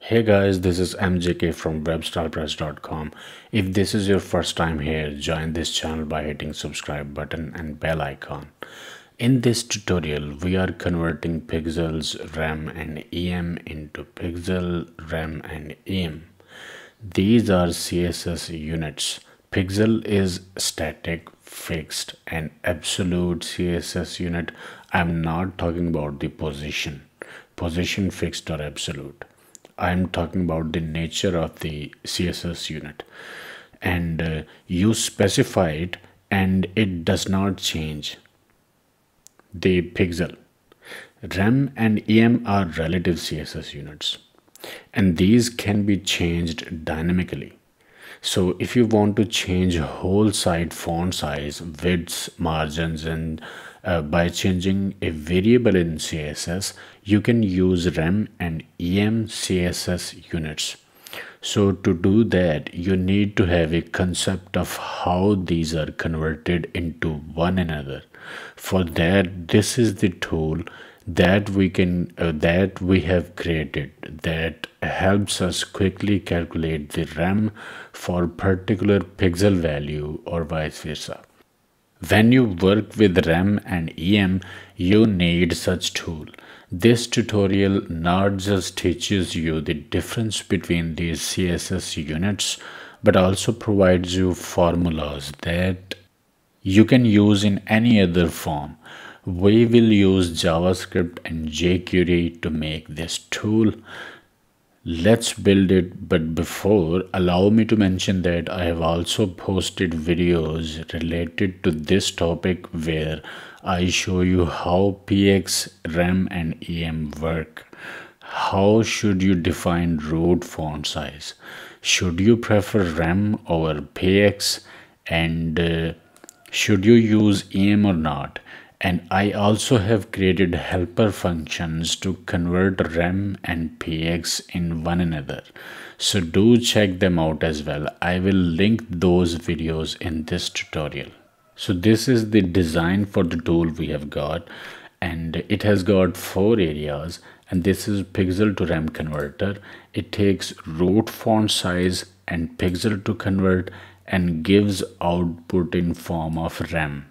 Hey guys, this is MJK from webstylepress.com. If this is your first time here, join this channel by hitting subscribe button and bell icon. In this tutorial, we are converting pixels, rem and em into pixel, rem and em. These are CSS units. Pixel is static, fixed, and absolute CSS unit. I'm not talking about the position, fixed or absolute. I'm talking about the nature of the CSS unit, and you specify it and it does not change the pixel. Rem and em are relative CSS units, and these can be changed dynamically. So if you want to change whole site font size, widths, margins, and by changing a variable in CSS, you can use rem and em CSS units. So to do that, you need to have a concept of how these are converted into one another. For that, this is the tool that we have created that helps us quickly calculate the rem for particular pixel value or vice versa. When you work with rem and em, you need such tool. This tutorial not just teaches you the difference between these CSS units, but also provides you formulas that you can use in any other form. We will use JavaScript and jQuery to make this tool. Let's build it, but before, allow me to mention that I have also posted videos related to this topic where I show you how px, rem and em work. How should you define root font size? Should you prefer rem over px, and should you use em or not? And I also have created helper functions to convert rem and px in one another. So do check them out as well. I will link those videos in this tutorial. So this is the design for the tool we have got, and it has got four areas, and this is pixel to rem converter. It takes root font size and pixel to convert and gives output in form of rem.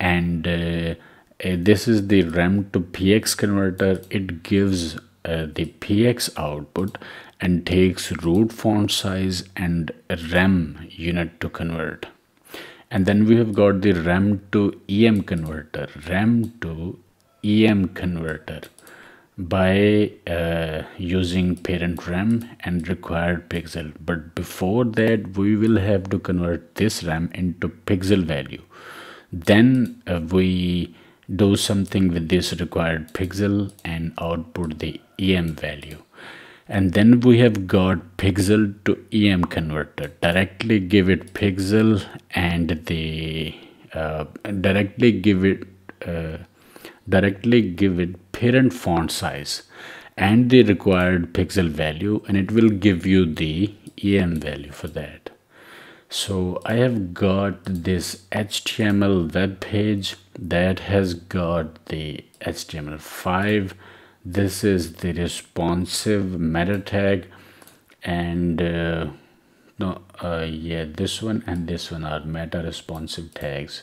And this is the rem to px converter. It gives the px output and takes root font size and rem unit to convert. And then we have got the rem to em converter, by using parent rem and required pixel. But before that, we will have to convert this rem into pixel value. Then we do something with this required pixel and output the em value. And then we have got pixel to em converter. Directly give it pixel and the directly give it parent font size and the required pixel value, and it will give you the em value for that. So I have got this HTML web page that has got the HTML5. This is the responsive meta tag, and this one and this one are meta responsive tags.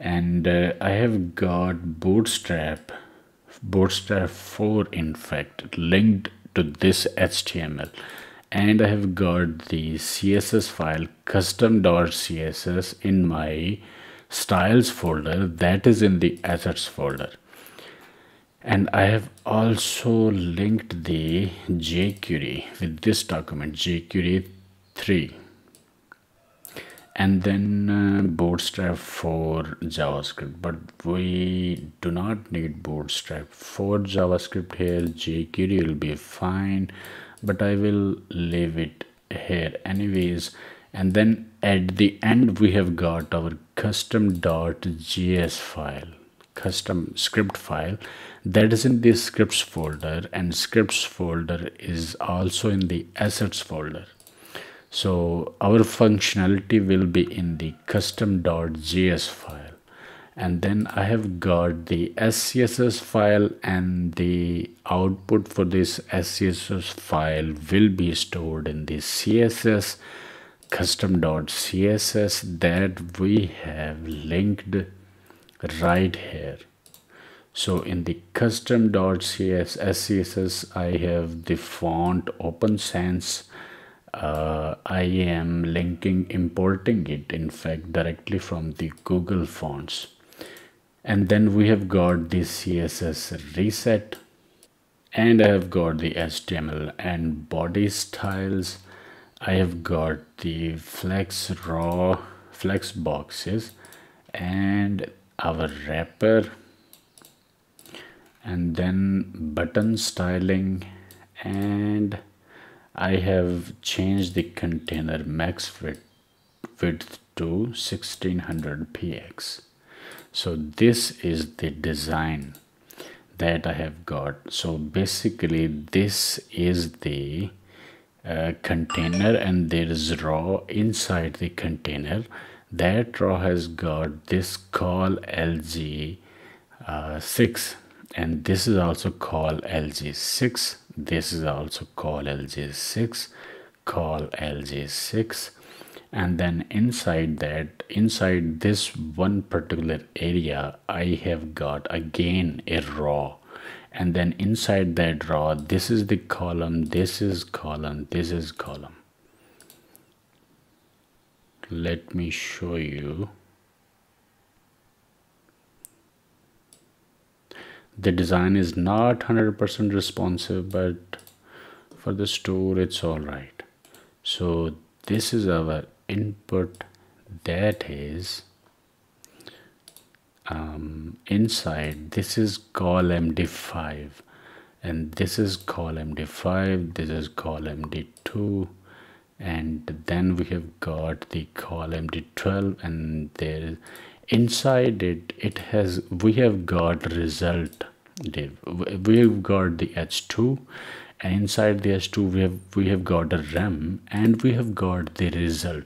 And I have got Bootstrap 4 in fact linked to this HTML. And I have got the CSS file custom.css in my styles folder, that is in the assets folder. And I have also linked the jQuery with this document, jQuery 3. And then Bootstrap 4 JavaScript, but we do not need Bootstrap 4 JavaScript here. jQuery will be fine, but I will leave it here anyways. And then at the end, we have got our custom.js file, custom script file, that is in the scripts folder, and scripts folder is also in the assets folder. So our functionality will be in the custom.js file. and then I have got the SCSS file, and the output for this SCSS file will be stored in the CSS custom.css that we have linked right here. So in the custom.css, I have the font Open Sans. I am importing it, in fact, directly from the Google Fonts. And then we have got the CSS reset, and I have got the HTML and body styles. I have got the flex boxes and our wrapper, and then button styling, and I have changed the container max width to 1600 px. So this is the design that I have got. So basically this is the container, and there is raw inside the container. That raw has got this call lg6, and this is also call lg6, this is also call lg6, call lg6, and then inside this one particular area I have got again a raw, and then inside that raw this is the column, this is column, this is column. Let me show you the design is not 100% responsive, but for the store it's all right. So this is our input that is inside. This is call md5, and this is call md5, this is call md2, and then we have got the call md12, and there inside it has, we have got result div, we have got the h2, and inside the h2 we have got a rem, and we have got the result.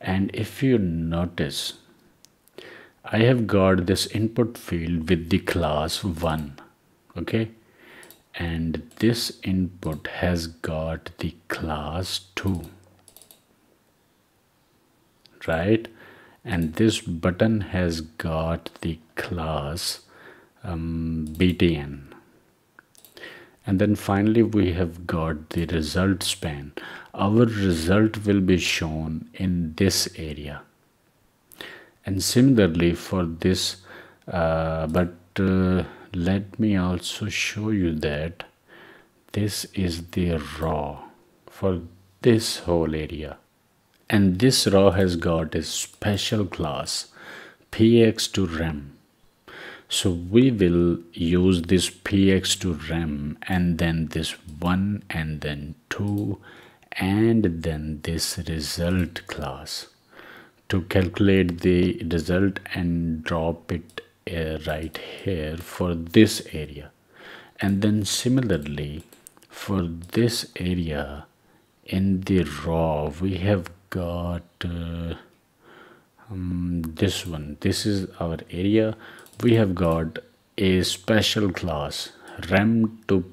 And if you notice, I have got this input field with the class 1, okay, and this input has got the class 2, right? And this button has got the class btn, and then finally we have got the result span. Our result will be shown in this area, and similarly for this let me also show you that this is the raw for this whole area. And this raw has got a special class px to rem. So we will use this px to rem, and then this 1, and then 2, and then this result class to calculate the result and drop it right here for this area. And then similarly for this area in the raw we have got this one, this is our area, we have got a special class rem to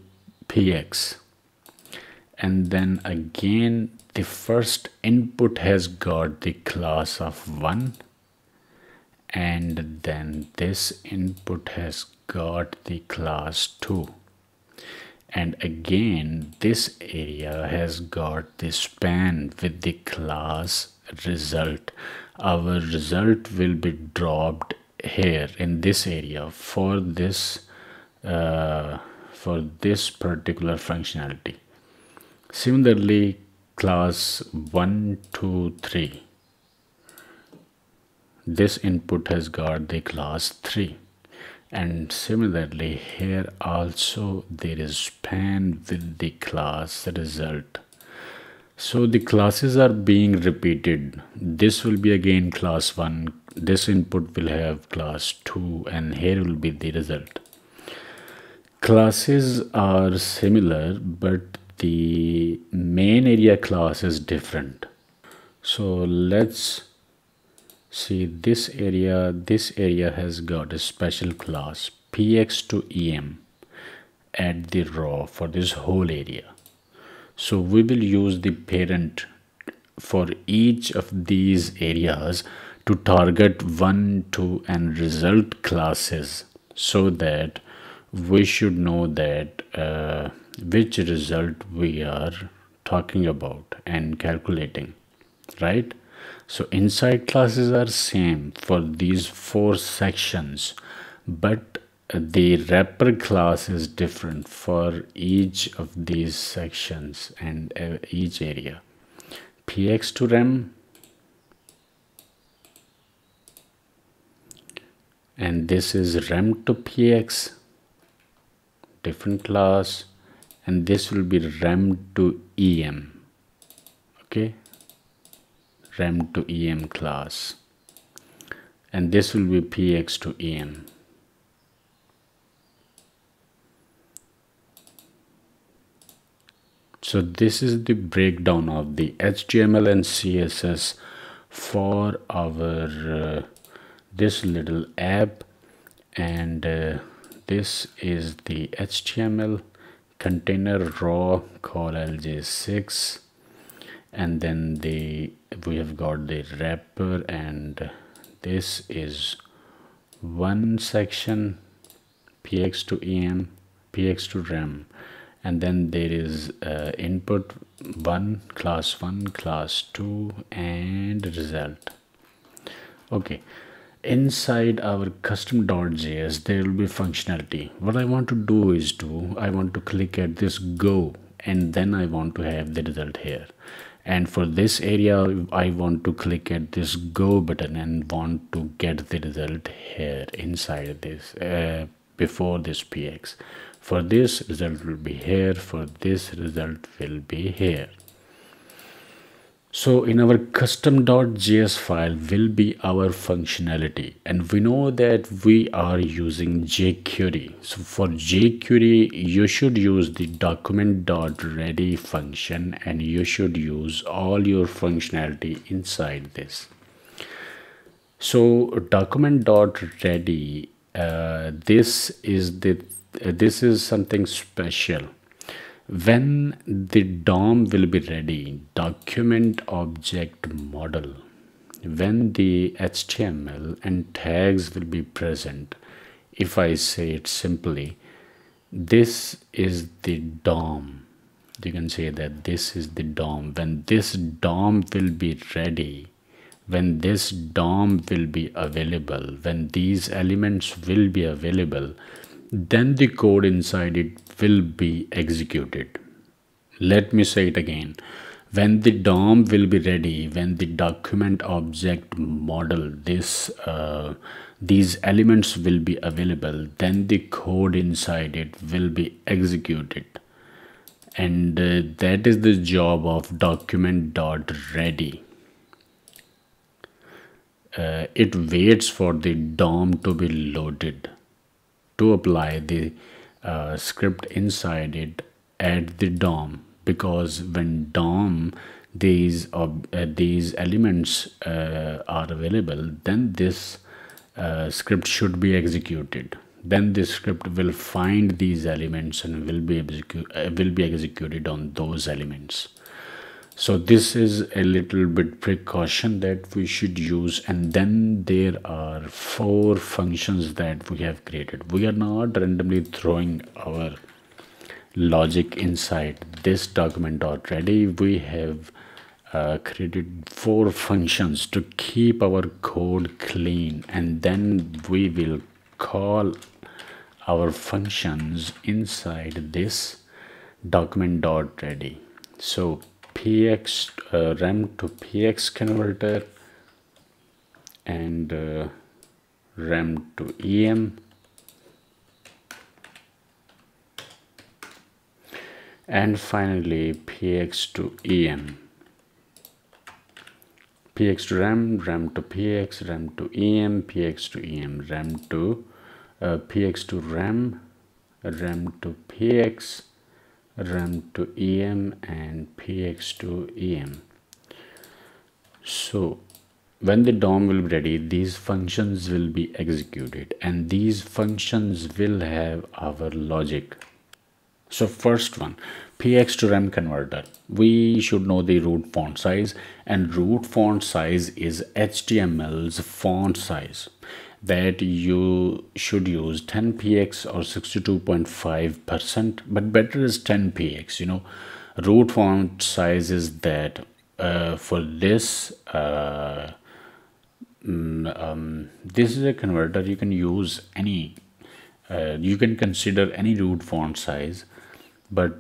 px, and then again the first input has got the class of 1, and then this input has got the class 2, and again this area has got the span with the class result. Our result will be dropped here in this area for this particular functionality. Similarly class 1, 2, 3, this input has got the class 3, and similarly here also there is span with the class result. So the classes are being repeated. This will be again class 1, this input will have class 2, and here will be the result. Classes are similar, but the main area class is different. So let's See this area has got a special class px to em at the raw for this whole area. So we will use the parent for each of these areas to target 1, 2 and result classes, so that we should know that which result we are talking about and calculating, right? So inside classes are same for these 4 sections, but the wrapper class is different for each of these sections and each area. Px to rem, and this is rem to px, different class, and this will be rem to em. Okay, rem to em class, and this will be px to em. So this is the breakdown of the HTML and CSS for our this little app, and this is the HTML container raw call lj6, and then we have got the wrapper, and this is one section px to em, px to rem. And then there is input 1, class 2 and result. Okay, inside our custom.js there will be functionality. What I want to do is I want to click at this go, and then I want to have the result here. And for this area I want to click at this go button and want to get the result here inside this before this px. For this result will be here, for this result will be here. So in our custom.js file will be our functionality, and we know that we are using jQuery. So for jQuery you should use the document.ready function, and you should use all your functionality inside this. So document.ready, this is something special. When the DOM will be ready, document object model, when the HTML and tags will be present, if I say it simply, this is the DOM. You can say that this is the DOM. When this DOM will be ready, when this DOM will be available, when these elements will be available, then the code inside it will be executed. Let me say it again. When the DOM will be ready, when the document object model, these elements will be available, then the code inside it will be executed. And that is the job of document.ready. It waits for the DOM to be loaded to apply the script inside it at the DOM, because when DOM these elements are available, then this script should be executed. Then this script will find these elements and will be executed on those elements. So this is a little bit precaution that we should use. And then there are 4 functions that we have created. We are not randomly throwing our logic inside this document already. We have created 4 functions to keep our code clean, and then we will call our functions inside this document already. So px rem to px converter, and rem to em, and finally px to em, px to rem, rem to px, rem to em, px to em, rem to px to rem, rem to px, rem to em, and px to em. So when the DOM will be ready, these functions will be executed, and these functions will have our logic. So first one, px to rem converter. We should know the root font size, and root font size is HTML's font size that you should use 10px or 62.5%, but better is 10px. You know, root font size is that for this this is a converter. You can use any you can consider any root font size, but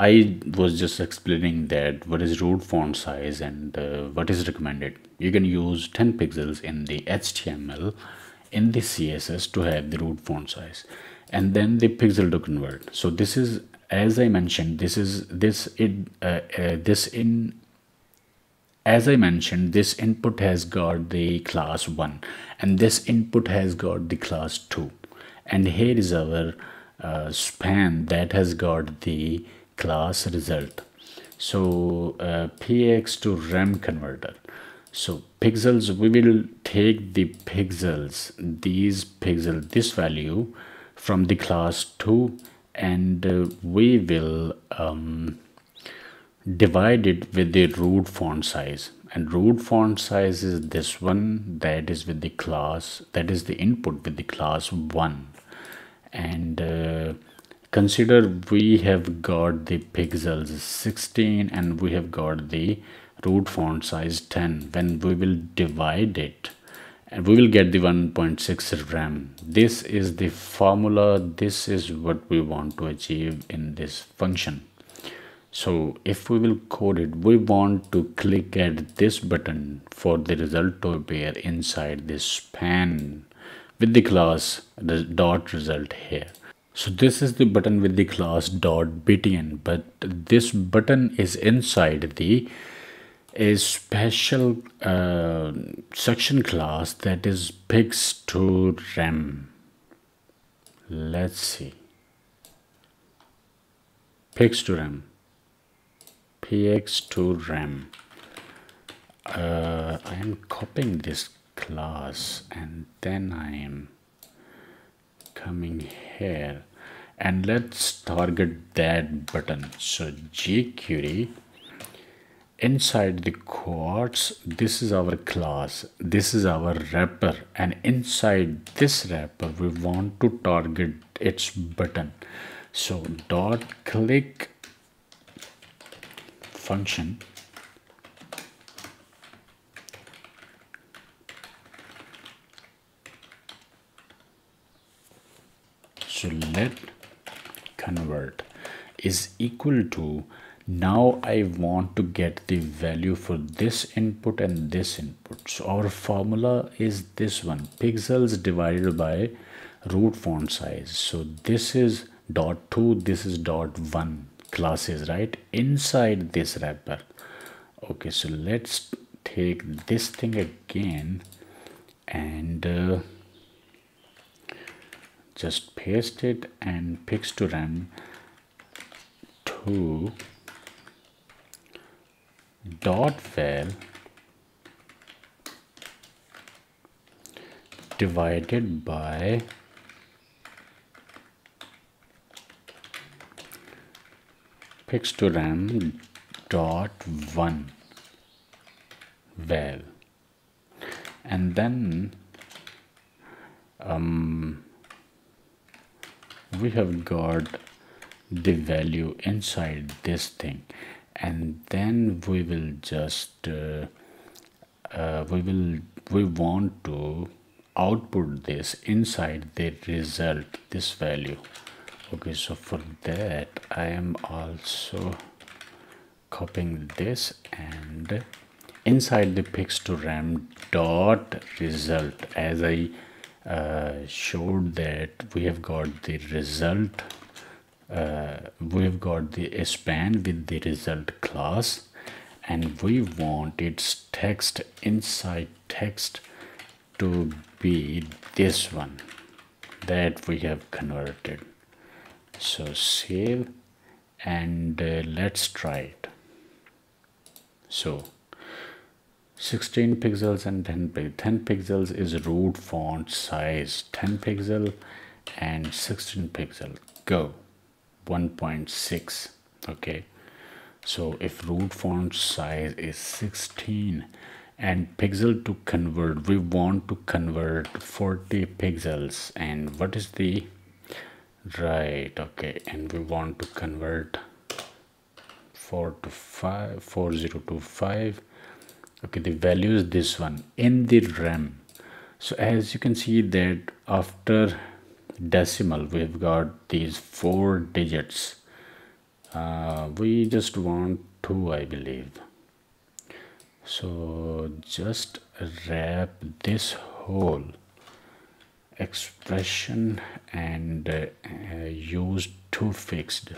I was just explaining that what is root font size and what is recommended. You can use 10 pixels in the HTML, in the CSS to have the root font size, and then the pixel to convert. So this is, as I mentioned, this input has got the class 1, and this input has got the class 2, and here is our span that has got the class result. So px to rem converter. So pixels, we will take the pixels, this value from the class 2, and we will divide it with the root font size, and root font size is this one that is with the class, that is the input with the class 1. And consider we have got the pixels 16 and we have got the root font size 10. When we will divide it, and we will get the 1.6 rem. This is the formula. This is what we want to achieve in this function. So if we will code it, we want to click at this button for the result to appear inside this span with the class the dot result here. So this is the button with the class dot btn, but this button is inside the special section class that is px to rem. Let's see, px to rem. I am copying this class and then I am coming here, and let's target that button. So jQuery, inside the quotes, this is our class, this is our wrapper, and inside this wrapper we want to target its button. So dot click function, so let convert is equal to, now I want to get the value for this input and this input. So our formula is this one, pixels divided by root font size. So this is dot 2, this is dot 1 classes, right, inside this wrapper. Okay, so let's take this thing again and just paste it, and px to rem to dot val divided by px to rem dot 1 val, and then we have got the value inside this thing, and then we will just we want to output this inside the result, this value. Okay, so for that I am also copying this, and inside the px to rem dot result, as I showed that we have got the result, we have got the span with the result class, and we want its text, inside text, to be this one that we have converted. So save, and let's try it. So 16 pixels and 10 pixels is root font size, 10 pixel and 16 pixel, go 1.6. okay, so if root font size is 16 and pixel to convert, we want to convert 40 pixels, and what is the right, okay, and we want to convert 40 to 5. Okay, the value is this one in the rem. So as you can see that after decimal we've got these 4 digits, we just want 2, I believe. So just wrap this whole expression and use 2 fixed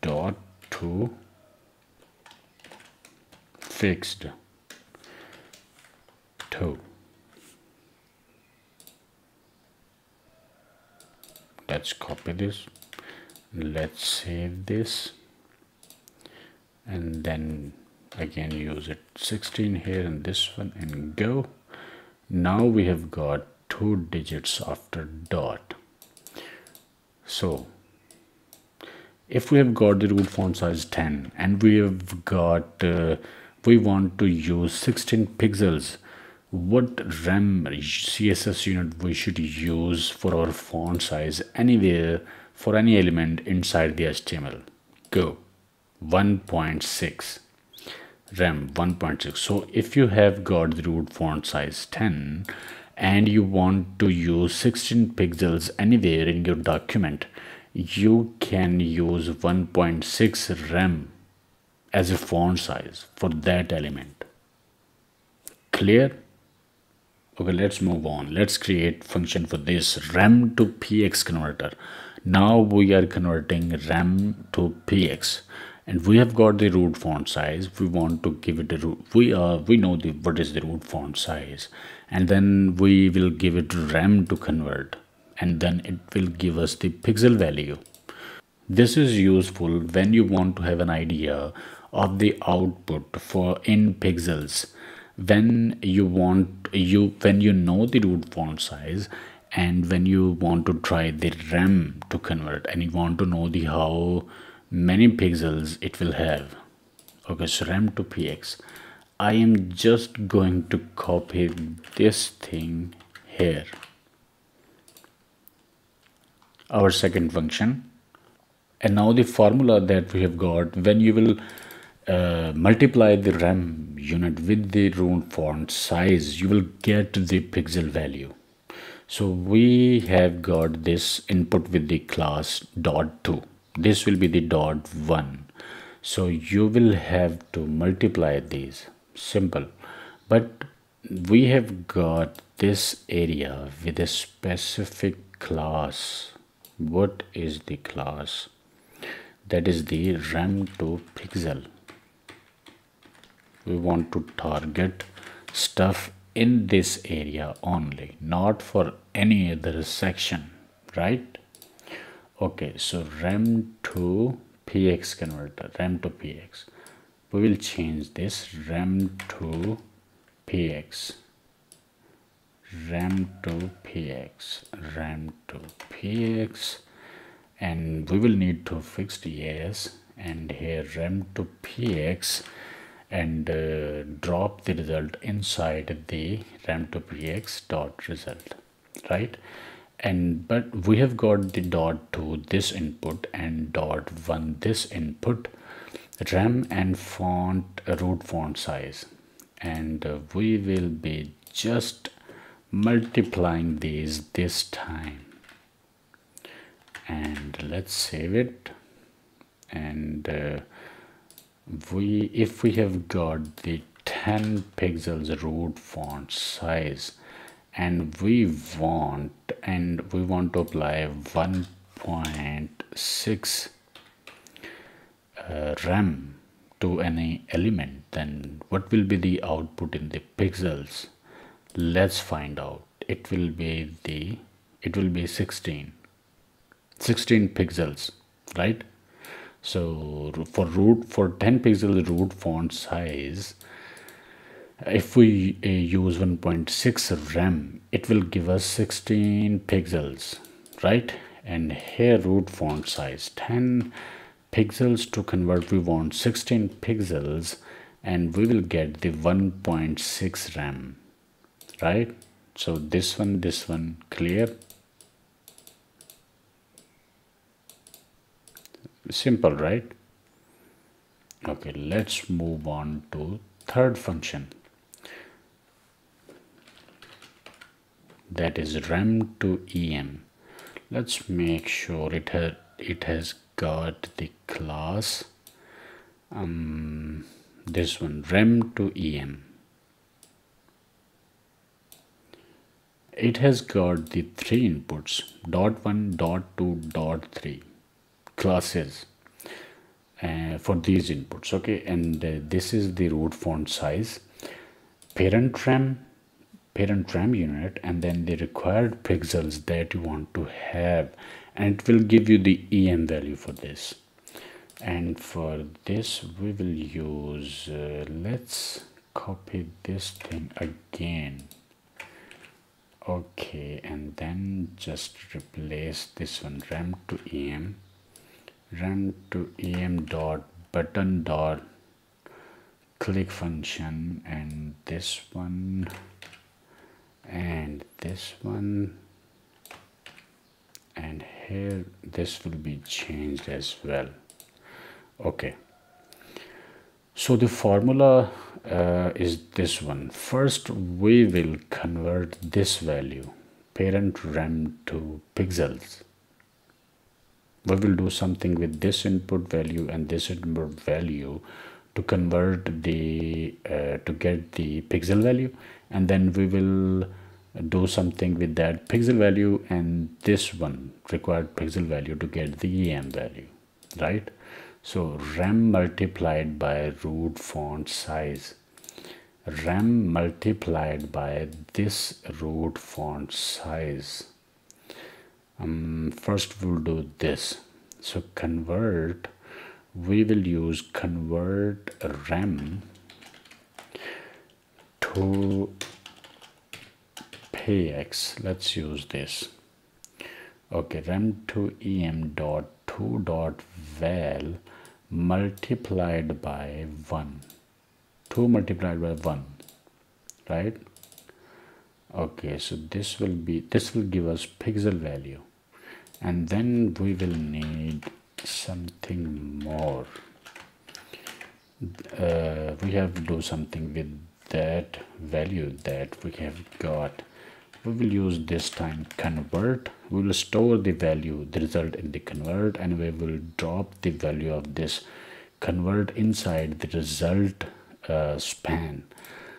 dot 2 fixed 2. Let's copy this, let's save this, and then again use it 16 here and this one, and go. Now we have got 2 digits after dot. So if we have got the root font size 10 and we have got we want to use 16 pixels, what rem CSS unit we should use for our font size anywhere for any element inside the HTML? Go 1.6, rem 1.6. so if you have got the root font size 10 and you want to use 16 pixels anywhere in your document, you can use 1.6 rem as a font size for that element. Clear? Okay, let's move on. Let's create function for this rem to px converter. Now we are converting rem to px, and we have got the root font size. We want to give it a root, we know the what is the root font size, and then we will give it rem to convert, and then it will give us the pixel value. This is useful when you want to have an idea of the output for in pixels, when you want when you know the root font size and when you want to try the rem to convert and you want to know the how many pixels it will have. Okay, so rem to px, I am just going to copy this thing here, our second function. And now the formula that we have got, when you will multiply the rem unit with the root font size, you will get the pixel value. So we have got this input with the class dot 2, this will be the dot 1. So you will have to multiply these, simple, but we have got this area with a specific class. What is the class? That is the rem to pixel. We want to target stuff in this area only, not for any other section, right? Okay, so rem to px converter, rem to px, we will change this rem to px, rem to px, rem to px, and we will need to fix the yes, and here rem to px, and drop the result inside the rem to px dot result, right? And but we have got the dot 2 this input and dot 1 this input, rem and font root font size, and we will be just multiplying these this time, and let's save it. And if we have got the 10 pixels root font size and we want to apply 1.6 rem to any element, then what will be the output in the pixels? Let's find out. It will be 16 pixels, right? So for 10 pixel root font size, if we use 1.6 rem, it will give us 16 pixels, right? And here root font size 10 pixels. To convert, we want 16 pixels and we will get the 1.6 rem, right? So this one clear, simple, right? Okay, let's move on to third function, that is rem to em. Let's make sure it has got the class this one, rem to em. It has got the three inputs, dot1, dot2, dot3 classes for these inputs, okay? And this is the root font size, parent rem unit, and then the required pixels that you want to have, and it will give you the em value for this. And for this we will use let's copy this thing again, okay, and then just replace this one, rem to em dot button dot click function, and this one and this one, and here this will be changed as well, okay? So the formula is this one. First we will convert this value, parent rem to pixels. We will do something with this input value and this input value to convert the to get the pixel value, and then we will do something with that pixel value and this one required pixel value to get the em value, right? So rem multiplied by root font size, rem multiplied by this root font size. First we'll do this. So convert, we will use convert rem to px. Let's use this, okay? Rem to em dot to dot val multiplied by 1, 2 multiplied by 1, right? Okay, so this will give us pixel value, and then we will need something more. We have to do something with that value that we have got. We will use this time convert. We will store the value, the result in the convert, and we will drop the value of this convert inside the result span.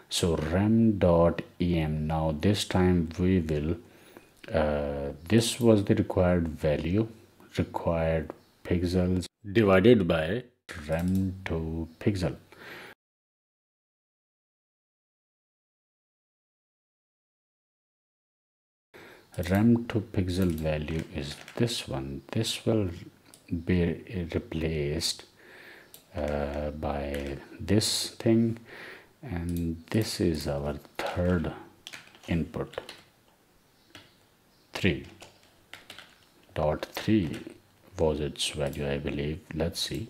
So rem dot em. Now this time we will this was the required value, required pixels divided by rem to pixel. Rem to pixel value is this one. This will be replaced by this thing, and this is our third input, 3.3 was its value, I believe. Let's see.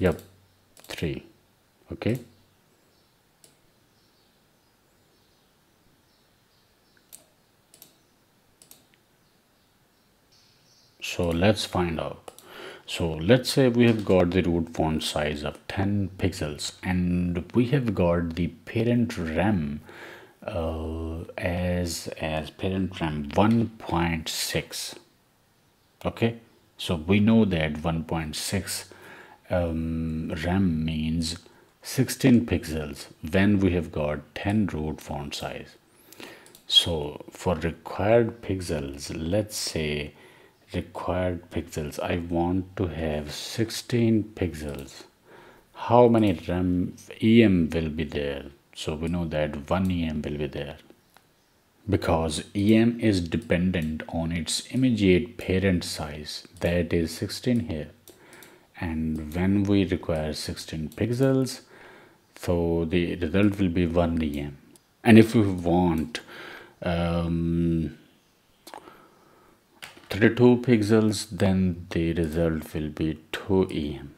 Yep, 3. Okay. So let's find out. So let's say we have got the root font size of 10 pixels and we have got the parent rem as parent rem 1.6. Okay, so we know that 1.6 rem means 16 pixels when we have got 10 root font size. So for required pixels, let's say required pixels, I want to have 16 pixels. How many rem em will be there? So we know that one em will be there because em is dependent on its immediate parent size, that is 16 here. And when we require 16 pixels, so the result will be 1 em. And if we want 32 pixels, then the result will be 2 em.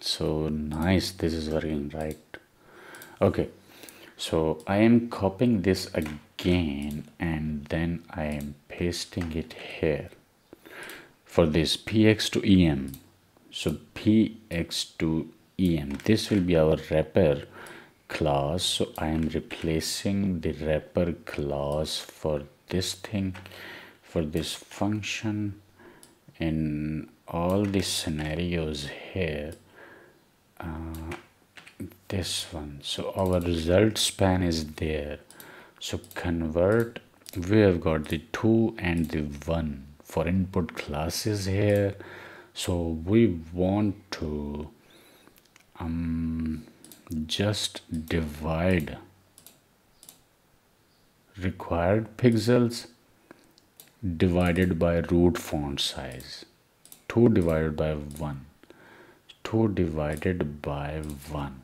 So nice, this is working right. Okay, so I am copying this again and then I am pasting it here for this px to em. So px to em, this will be our wrapper class. So I am replacing the wrapper class for this thing, for this function. In all the scenarios here, this one. So our result span is there. So convert, we have got the 2 and the 1 for input classes here. So we want to just divide required pixels divided by root font size. 2 divided by 1, 2 divided by 1.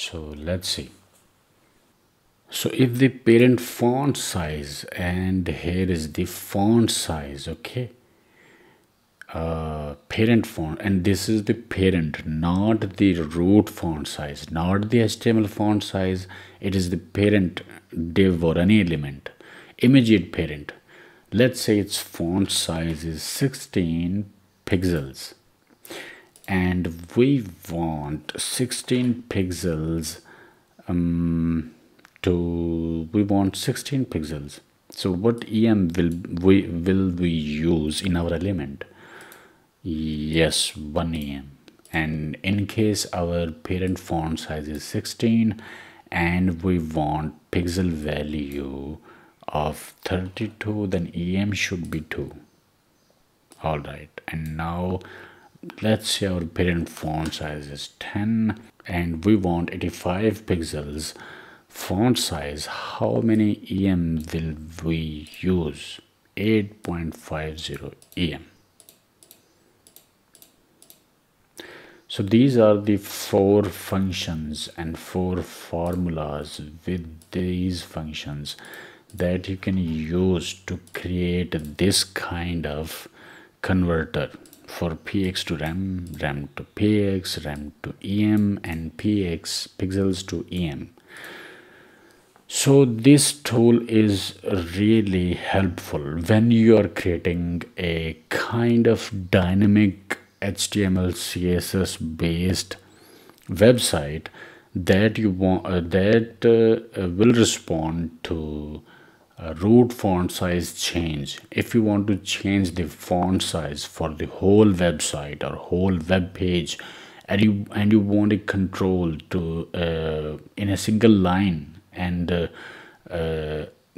So let's see. So if the parent font size, and here is the font size, okay, parent font, and this is the parent, not the root font size, not the HTML font size. It is the parent div or any element, immediate parent. Let's say its font size is 16 pixels and we want 16 pixels we want 16 pixels. So what em will we use in our element? Yes, 1 em. And in case our parent font size is 16 and we want pixel value of 32, then em should be 2. All right, and now let's say our parent font size is 10 and we want 85 pixels font size. How many em will we use? 8.50 em. So these are the 4 functions and 4 formulas with these functions that you can use to create this kind of converter for px to rem, rem to px, rem to em, and px pixels to em. So this tool is really helpful when you are creating a kind of dynamic HTML CSS based website that you want will respond to root font size change. If you want to change the font size for the whole website or whole web page, and you want a control to in a single line, and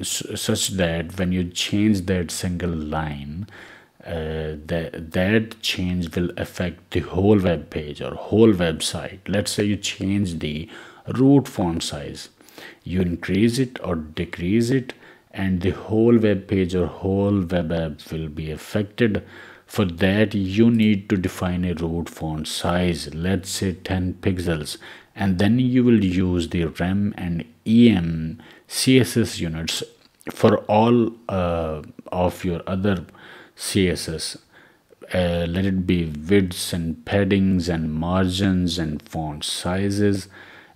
such that when you change that single line, that change will affect the whole web page or whole website. Let's say you change the root font size, you increase it or decrease it, and the whole web page or whole web app will be affected. For that you need to define a root font size, let's say 10 pixels, and then you will use the rem and em CSS units for all of your other CSS, let it be widths and paddings and margins and font sizes,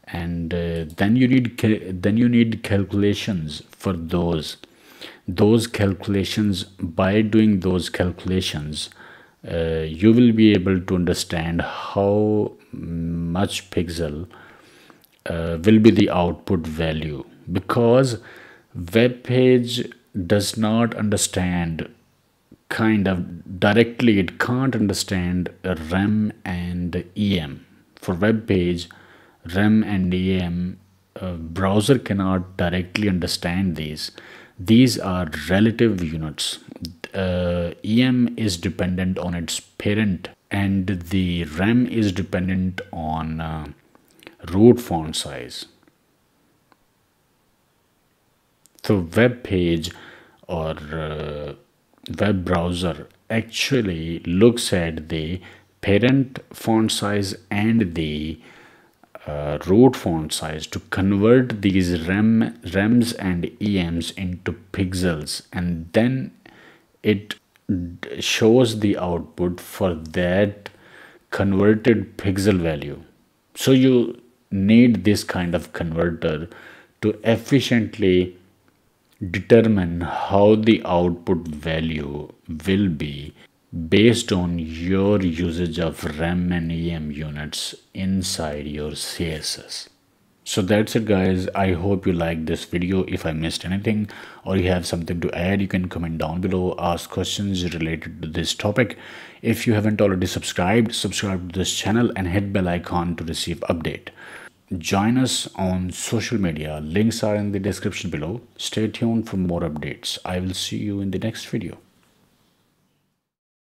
and then you need calculations for those calculations. By doing those calculations, you will be able to understand how much pixel will be the output value, because web page does not understand, kind of directly it can't understand rem and em. For web page, rem and em, browser cannot directly understand these. These are relative units. em is dependent on its parent and the rem is dependent on root font size. So web page or web browser actually looks at the parent font size and the root font size to convert these rems and ems into pixels, and then it shows the output for that converted pixel value. So you need this kind of converter to efficiently determine how the output value will be based on your usage of rem and em units inside your CSS. So that's it guys, I hope you liked this video. If I missed anything or you have something to add, you can comment down below, ask questions related to this topic. If you haven't already subscribed, subscribe to this channel and hit bell icon to receive update. Join us on social media, links are in the description below. Stay tuned for more updates. I will see you in the next video.